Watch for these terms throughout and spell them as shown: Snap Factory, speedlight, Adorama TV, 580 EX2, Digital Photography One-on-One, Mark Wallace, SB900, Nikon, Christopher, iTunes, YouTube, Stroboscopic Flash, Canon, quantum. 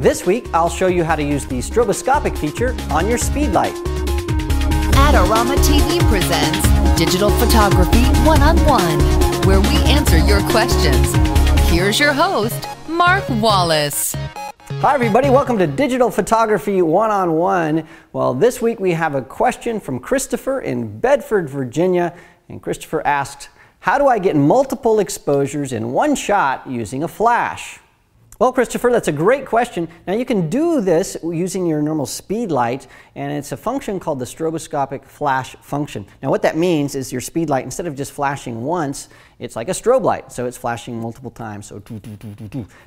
This week, I'll show you how to use the stroboscopic feature on your speedlight. Adorama TV presents Digital Photography One-on-One, where we answer your questions. Here's your host, Mark Wallace. Hi everybody, welcome to Digital Photography One-on-One. Well, this week we have a question from Christopher in Bedford, Virginia. And Christopher asked, how do I get multiple exposures in one shot using a flash? Well, Christopher, that's a great question. Now you can do this using your normal speed light, and it's a function called the stroboscopic flash function. Now what that means is your speed light, instead of just flashing once, it's like a strobe light, so it's flashing multiple times. So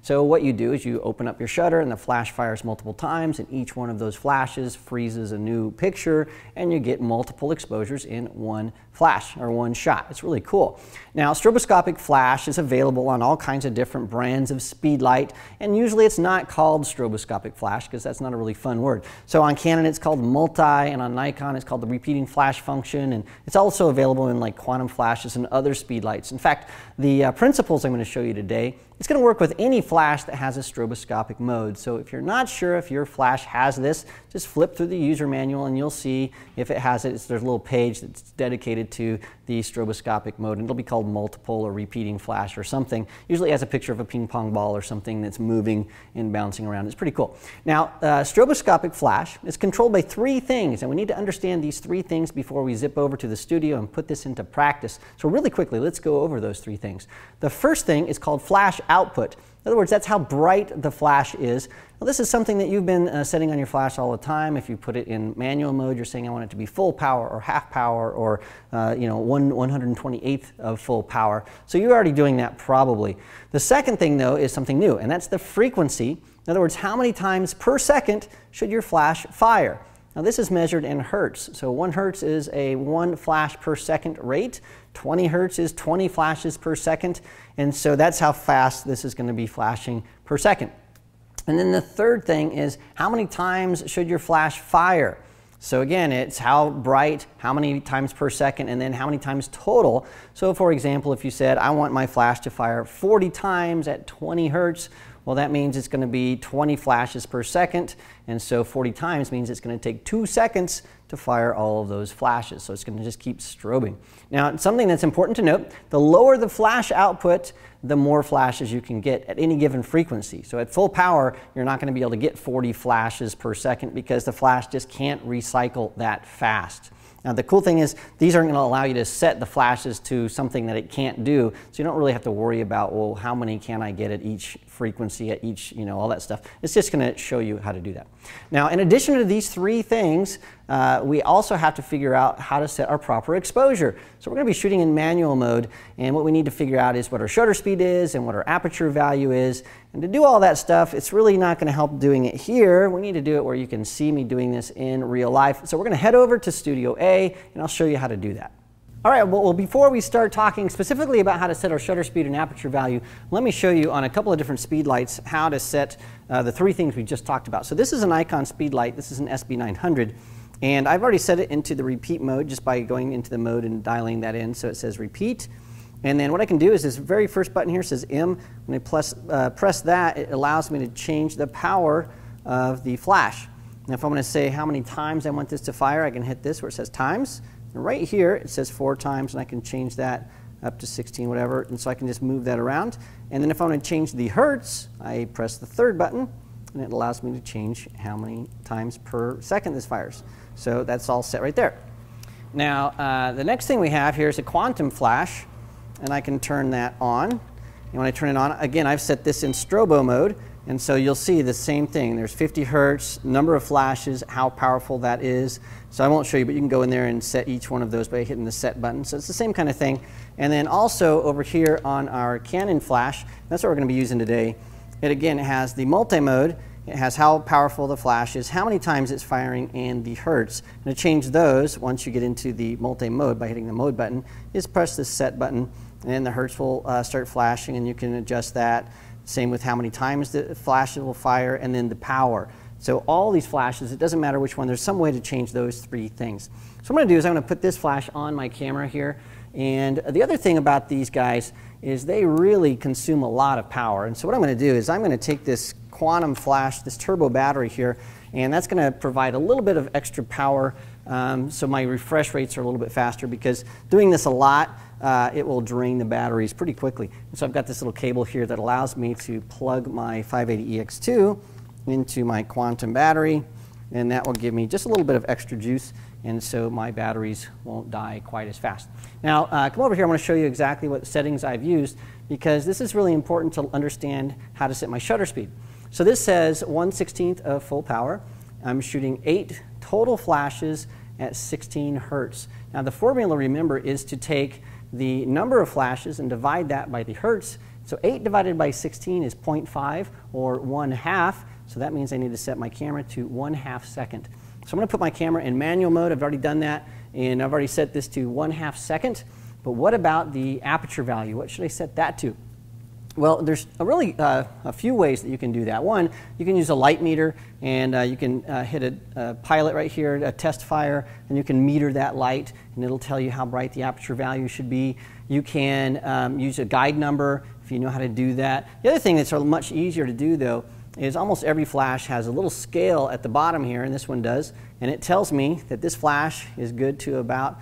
So what you do is you open up your shutter and the flash fires multiple times, and each one of those flashes freezes a new picture, and you get multiple exposures in one flash or one shot. It's really cool. Now, stroboscopic flash is available on all kinds of different brands of speed light, and usually it's not called stroboscopic flash because that's not a really fun word. So on Canon it's called multi, and on Nikon it's called the repeating flash function, and it's also available in like quantum flashes and other speed lights. In fact, the principles I'm going to show you today, it's going to work with any flash that has a stroboscopic mode. So if you're not sure if your flash has this, just flip through the user manual and you'll see if it has it. There's a little page that's dedicated to the stroboscopic mode, and it'll be called multiple or repeating flash or something. Usually it has a picture of a ping pong ball or something that's moving and bouncing around. It's pretty cool. Now, stroboscopic flash is controlled by three things, and we need to understand these three things before we zip over to the studio and put this into practice. So really quickly, let's go over those three things. The first thing is called flash output. In other words, that's how bright the flash is. Now, this is something that you've been setting on your flash all the time. If you put it in manual mode, you're saying I want it to be full power or half power or 1/128th of full power. So you're already doing that probably. The second thing though is something new, and that's the frequency. In other words, how many times per second should your flash fire? Now this is measured in hertz. So 1 hertz is a 1 flash per second rate. 20 hertz is 20 flashes per second. And so that's how fast this is going to be flashing per second. And then the third thing is how many times should your flash fire? So again, it's how bright, how many times per second, and then how many times total. So for example, if you said, I want my flash to fire 40 times at 20 hertz, well, that means it's going to be 20 flashes per second, and so 40 times means it's going to take 2 seconds to fire all of those flashes. So it's going to just keep strobing. Now, something that's important to note, the lower the flash output, the more flashes you can get at any given frequency. So at full power, you're not going to be able to get 40 flashes per second because the flash just can't recycle that fast. Now, the cool thing is these aren't going to allow you to set the flashes to something that it can't do, so you don't really have to worry about, well, how many can I get at each frequency, at each, all that stuff. It's just going to show you how to do that. Now, in addition to these three things, we also have to figure out how to set our proper exposure. So we're going to be shooting in manual mode, and what we need to figure out is what our shutter speed is and what our aperture value is. And to do all that stuff, it's really not going to help doing it here. We need to do it where you can see me doing this in real life. So we're going to head over to Studio A, and I'll show you how to do that. All right, well, before we start talking specifically about how to set our shutter speed and aperture value, let me show you on a couple of different speed lights how to set the three things we just talked about. So this is a Nikon speed light. This is an SB900. And I've already set it into the repeat mode just by going into the mode and dialing that in. So it says repeat. And then what I can do is this very first button here says M. When I press that, it allows me to change the power of the flash. Now if I'm going to say how many times I want this to fire, I can hit this where it says times. And right here it says 4 times, and I can change that up to 16, whatever. And so I can just move that around. And then if I want to change the hertz, I press the third button, and it allows me to change how many times per second this fires. So that's all set right there. Now the next thing we have here is a quantum flash, and I can turn that on. And when I turn it on, again, I've set this in strobo mode, and so you'll see the same thing. There's 50 hertz, number of flashes, how powerful that is. So I won't show you, but you can go in there and set each one of those by hitting the set button. So it's the same kind of thing. And then also over here on our Canon flash, that's what we're going to be using today. It again has the multi-mode. It has how powerful the flash is, how many times it's firing, and the hertz. And to change those, once you get into the multi-mode by hitting the mode button, is press the set button, and the hertz will start flashing, and you can adjust that. Same with how many times the flashes will fire, and then the power. So all these flashes, it doesn't matter which one, there's some way to change those three things. So what I'm going to do is I'm going to put this flash on my camera here. And the other thing about these guys is they really consume a lot of power. And so what I'm going to do is I'm going to take this quantum flash, this turbo battery here, and that's going to provide a little bit of extra power, so my refresh rates are a little bit faster, because doing this a lot, it will drain the batteries pretty quickly. And so I've got this little cable here that allows me to plug my 580 EX2 into my quantum battery, and that will give me just a little bit of extra juice, and so my batteries won't die quite as fast. Now come over here, I want to show you exactly what settings I've used, because this is really important to understand how to set my shutter speed. So this says 1/16 of full power. I'm shooting 8 total flashes at 16 hertz. Now the formula, remember, is to take the number of flashes and divide that by the hertz. So 8 divided by 16 is 0.5, or 1/2. So that means I need to set my camera to 1/2 second. So I'm going to put my camera in manual mode. I've already done that, and I've already set this to 1/2 second. But what about the aperture value? What should I set that to? Well, there's really a few ways that you can do that. One, you can use a light meter, and you can hit a pilot right here, a test fire, and you can meter that light, and it'll tell you how bright the aperture value should be. You can use a guide number if you know how to do that. The other thing that's much easier to do, though, is almost every flash has a little scale at the bottom here, and this one does, and it tells me that this flash is good to about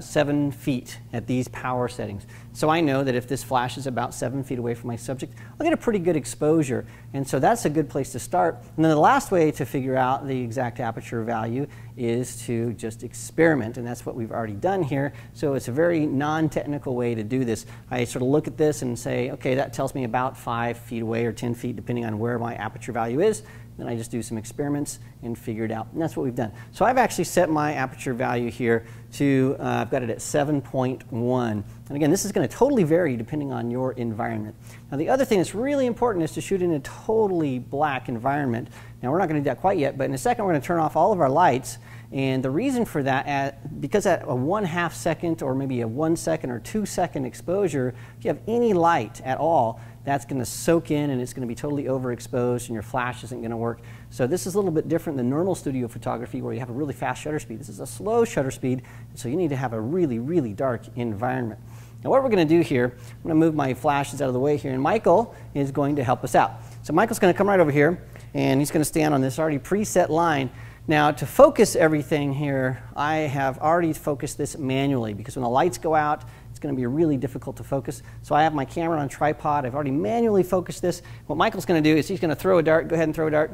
7 feet at these power settings. So I know that if this flash is about 7 feet away from my subject, I'll get a pretty good exposure, and so that's a good place to start. And then the last way to figure out the exact aperture value is to just experiment, and that's what we've already done here. So it's a very non-technical way to do this. I sort of look at this and say, okay, that tells me about 5 feet away or 10 feet, depending on where my aperture value is. Then I just do some experiments and figure it out, and that's what we've done. So I've actually set my aperture value here to, I've got it at 7.1. And again, this is going to totally vary depending on your environment. Now the other thing that's really important is to shoot in a totally black environment. Now we're not going to do that quite yet, but in a second we're going to turn off all of our lights, and the reason for that, because at a 1/2 second or maybe a 1 second or 2 second exposure, if you have any light at all, that's going to soak in, and it's going to be totally overexposed, and your flash isn't going to work. So this is a little bit different than normal studio photography, where you have a really fast shutter speed. This is a slow shutter speed, so you need to have a really, really dark environment. Now what we're going to do here, I'm going to move my flashes out of the way here, and Michael is going to help us out. So Michael's going to come right over here, and he's going to stand on this already preset line. Now to focus everything here, I have already focused this manually, because when the lights go out, it's going to be really difficult to focus. So I have my camera on a tripod. I've already manually focused this. What Michael's going to do is he's going to throw a dart. Go ahead and throw a dart.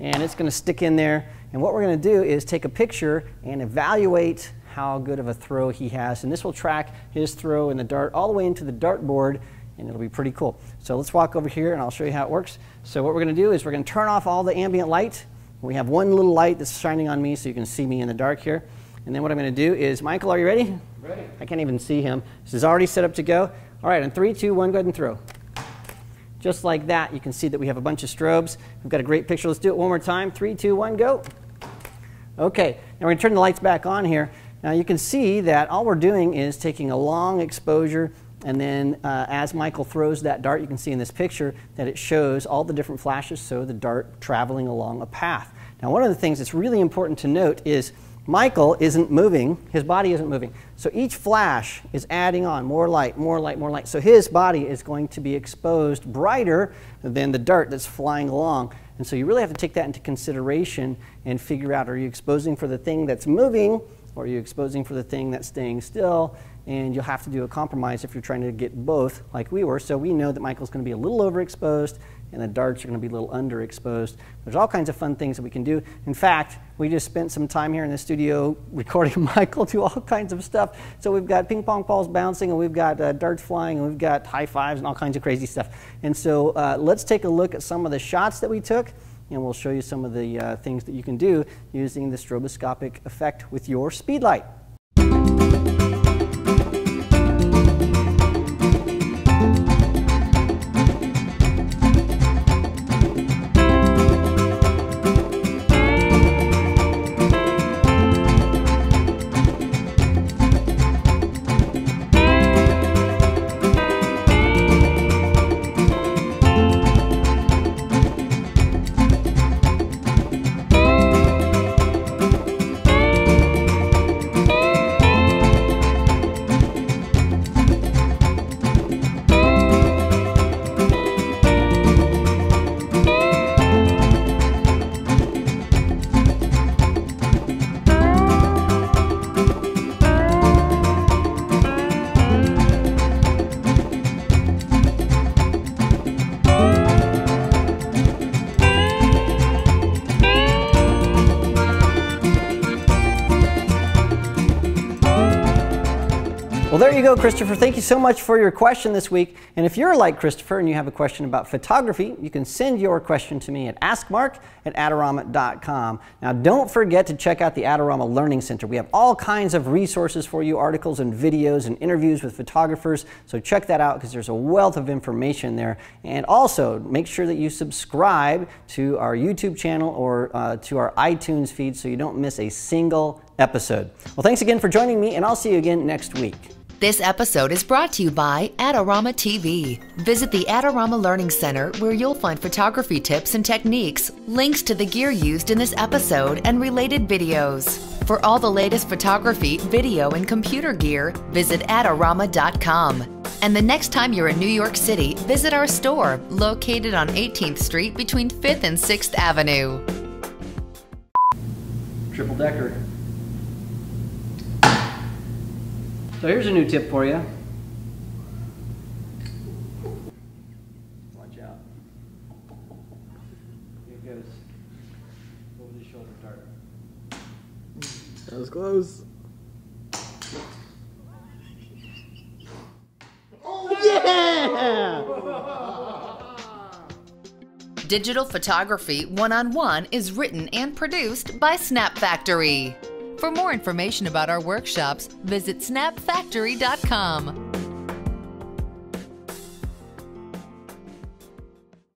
And it's going to stick in there. And what we're going to do is take a picture and evaluate how good of a throw he has. And this will track his throw and the dart all the way into the dartboard, and it'll be pretty cool. So let's walk over here, and I'll show you how it works. So what we're going to do is we're going to turn off all the ambient light. We have one little light that's shining on me, so you can see me in the dark here. And then what I'm going to do is, Michael, are you ready? Ready. I can't even see him. This is already set up to go. All right, on 3, 2, 1, go ahead and throw. Just like that, you can see that we have a bunch of strobes. We've got a great picture. Let's do it one more time. 3, 2, 1, go. Okay, now we're going to turn the lights back on here. Now you can see that all we're doing is taking a long exposure, and then as Michael throws that dart, you can see in this picture that it shows all the different flashes, so the dart traveling along a path. Now one of the things that's really important to note is Michael isn't moving, his body isn't moving. So each flash is adding on more light, more light, more light. So his body is going to be exposed brighter than the dart that's flying along. And so you really have to take that into consideration and figure out, are you exposing for the thing that's moving, or are you exposing for the thing that's staying still? And you'll have to do a compromise if you're trying to get both, like we were. So we know that Michael's going to be a little overexposed, and the darts are going to be a little underexposed. There's all kinds of fun things that we can do. In fact, we just spent some time here in the studio recording Michael do all kinds of stuff. So we've got ping pong balls bouncing, and we've got darts flying, and we've got high fives and all kinds of crazy stuff. And so let's take a look at some of the shots that we took, and we'll show you some of the things that you can do using the stroboscopic effect with your speedlight. Well, there you go, Christopher. Thank you so much for your question this week. And if you're like Christopher and you have a question about photography, you can send your question to me at askmark@adorama.com. Now, don't forget to check out the Adorama Learning Center. We have all kinds of resources for you, articles and videos and interviews with photographers. So check that out because there's a wealth of information there. And also make sure that you subscribe to our YouTube channel or to our iTunes feed so you don't miss a single episode. Well, thanks again for joining me, and I'll see you again next week. This episode is brought to you by Adorama TV. Visit the Adorama Learning Center, where you'll find photography tips and techniques, links to the gear used in this episode, and related videos. For all the latest photography, video, and computer gear, visit adorama.com. And the next time you're in New York City, visit our store, located on 18th Street between 5th and 6th Avenue. Triple decker. So here's a new tip for you. Watch out. Here it goes. Over the shoulder dart. That was close. Oh, yeah! Digital Photography One-on-One is written and produced by Snap Factory. For more information about our workshops, visit snapfactory.com.